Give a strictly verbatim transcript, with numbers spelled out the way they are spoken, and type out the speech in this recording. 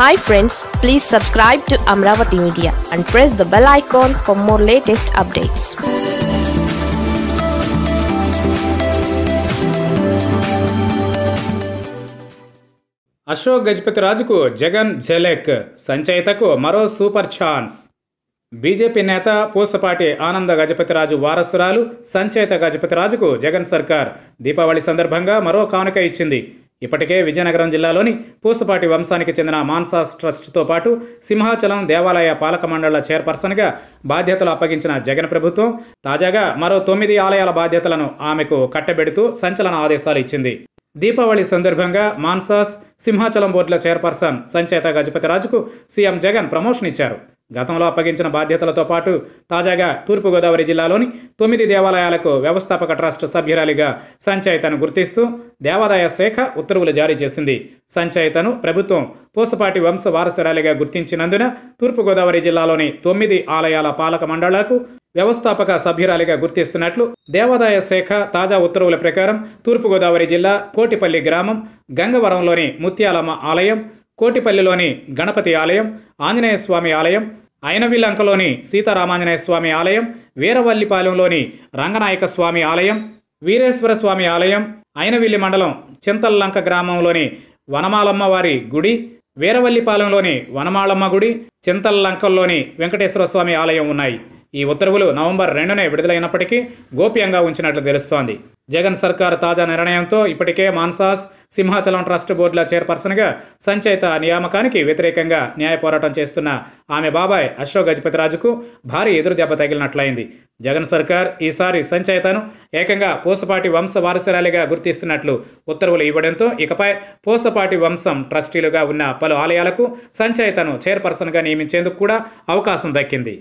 Hi friends, please subscribe to Amravati Media and press the bell icon for more latest updates. Ashok Gajapati Raju को जगन झलक, संचयिता को मरो super chance. BJP नेता पूसपाटी आनंद गजपति राजु वारसुरालु संचयिता गजपति राजुको जगन सर्कार दीपावళి సందర్భంగా మరో కానుక ఇచ్చింది। ఇప్పటికే విజయనగరం జిల్లాలోని పూసపాటి వంశానికి చెందిన మాన్సాస్ ట్రస్ట్ తో పాటు సింహాచలం దేవాలయ పాలక మండల చైర్పర్సన్ గా బాధ్యతలు అప్పగించిన జగన్ ప్రభుత్వం తాజాగా మరో తొమ్మిది ఆలయాల బాధ్యతలను ఆమెకు కట్టబెడుతూ సంచలన ఆదేశాలు ఇచ్చింది। దీపావళి సందర్భంగా మాన్సాస్ సింహాచలం బోర్డుల చైర్పర్సన్ సంచయితా గజపతి రాజుకు సీఎం జగన్ ప్రమోషన్ ఇచ్చారు। గతంలో అప్పగించిన బాధ్యతలతో పాటు తాజాగా తూర్పుగోదావరి జిల్లాలోని తొమ్మిది దేవాలయాలకు వ్యవస్థాపక ట్రస్ట్ సభ్యురాలిగా సంచయితను గుర్తిస్తూ దేవాదాయ శాఖ ఉత్తర్వులు జారీ చేసింది। సంచయితను ప్రభుత్వం పూసపాటి వంశ వారసురాలిగా గుర్తించినందున తూర్పుగోదావరి జిల్లాలోని తొమ్మిది ఆలయాల పాలక మండళ్లకు వ్యవస్థాపక సభ్యురాలిగా గుర్తిస్తున్నట్లు దేవాదాయ శాఖ తాజా ఉత్తర్వుల ప్రకారం తూర్పుగోదావరి జిల్లా కోటిపల్లి గ్రామం, గంగవరంలోని ముత్యాలమ్మ ఆలయం, కోటిపల్లిలోని గణపతి ఆలయం, ఆంజనేయ స్వామి ఆలయం, ఐనవిలంకలోని సీతారామాంజనేయ స్వామి ఆలయం, వీరవల్లిపాలెంలోని రంగనాయక స్వామి ఆలయం, వీరేశ్వర స్వామి ఆలయం, ఐనవిల్లి మండలం చింతల్లంక గ్రామంలోని వనమాలమ్మ వారి గుడి, వీరవల్లిపాలెంలోని వనమాలమ్మ గుడి, చింతల్లంకల్లోని వెంకటేశ్వర స్వామి ఆలయం ఉన్నాయి। ఈ ఉత్తర్వులు నవంబర్ రెండునే విడుదలైనప్పటికీ గోప్యంగా ఉంచినట్లు తెలుస్తోంది। జగన్ సర్కార్ తాజా నిర్ణయంతో ఇప్పటికే మాన్సాస్ సింహాచలం ట్రస్ట్ బోర్డుల చైర్పర్సన్గా సంచయిత నియామకానికి వ్యతిరేకంగా న్యాయ పోరాటం చేస్తున్న ఆమె బాబాయ్ అశోక్ గజపతి రాజుకు భారీ ఎదురుదెబ్బ తగిలినట్లయింది। జగన్ సర్కార్ ఈసారి సంచయితను ఏకంగా పూసపాటి వంశ వారసురాలిగా గుర్తిస్తున్నట్లు ఉత్తర్వులు ఇవ్వడంతో ఇకపై పూసపాటి వంశం ట్రస్టీలుగా ఉన్న పలు ఆలయాలకు సంచయితను చైర్పర్సన్గా నియమించేందుకు కూడా అవకాశం దక్కింది।